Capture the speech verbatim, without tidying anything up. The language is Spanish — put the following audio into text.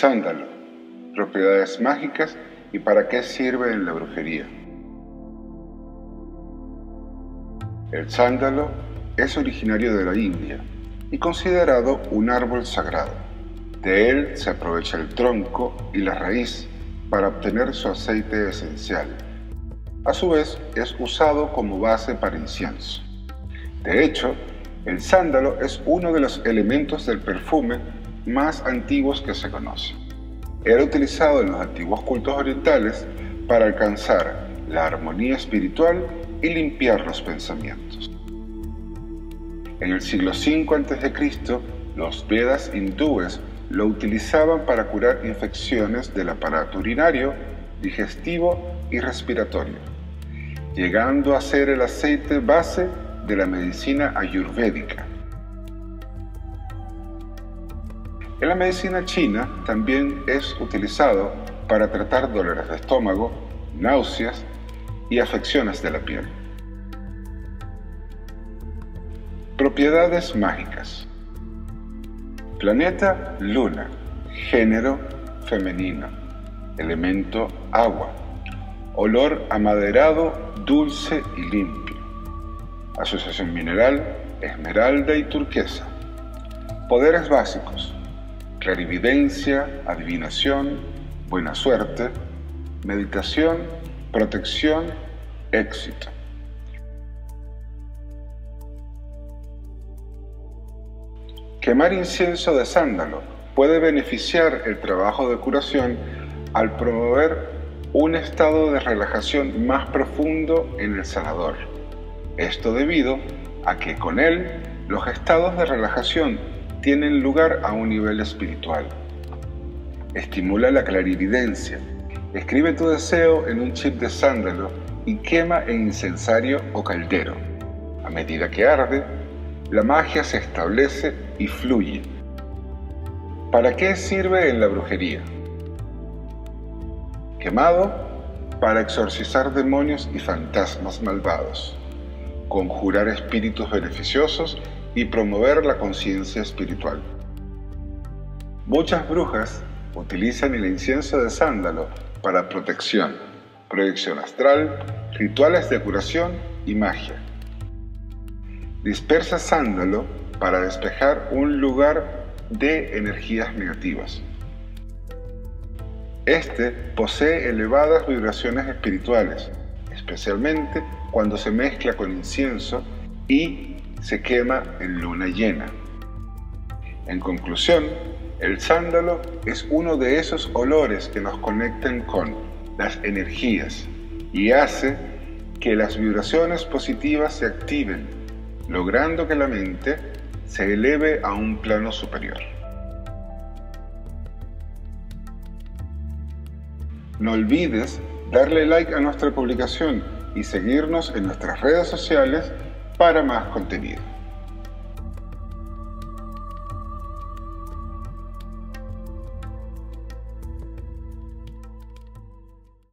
Sándalo, propiedades mágicas y para qué sirve en la brujería. El sándalo es originario de la India y considerado un árbol sagrado. De él se aprovecha el tronco y la raíz para obtener su aceite esencial. A su vez, es usado como base para incienso. De hecho, el sándalo es uno de los elementos del perfume más antiguos que se conocen. Era utilizado en los antiguos cultos orientales para alcanzar la armonía espiritual y limpiar los pensamientos. En el siglo cinco antes de Cristo, los Vedas hindúes lo utilizaban para curar infecciones del aparato urinario, digestivo y respiratorio, llegando a ser el aceite base de la medicina ayurvédica. En la medicina china también es utilizado para tratar dolores de estómago, náuseas y afecciones de la piel. Propiedades mágicas. Planeta Luna, género femenino, elemento agua, olor amaderado, dulce y limpio, asociación mineral, esmeralda y turquesa. Poderes básicos, clarividencia, adivinación, buena suerte, meditación, protección, éxito. Quemar incienso de sándalo puede beneficiar el trabajo de curación al promover un estado de relajación más profundo en el sanador. Esto debido a que con él los estados de relajación tienen lugar a un nivel espiritual. Estimula la clarividencia. Escribe tu deseo en un chip de sándalo y quema en incensario o caldero. A medida que arde, la magia se establece y fluye. ¿Para qué sirve en la brujería? Quemado para exorcizar demonios y fantasmas malvados, conjurar espíritus beneficiosos y promover la conciencia espiritual. Muchas brujas utilizan el incienso de sándalo para protección, proyección astral, rituales de curación y magia. Dispersa sándalo para despejar un lugar de energías negativas. Este posee elevadas vibraciones espirituales, especialmente cuando se mezcla con incienso y se quema en luna llena. En conclusión, el sándalo es uno de esos olores que nos conectan con las energías y hace que las vibraciones positivas se activen, logrando que la mente se eleve a un plano superior. No olvides darle like a nuestra publicación y seguirnos en nuestras redes sociales para más contenido.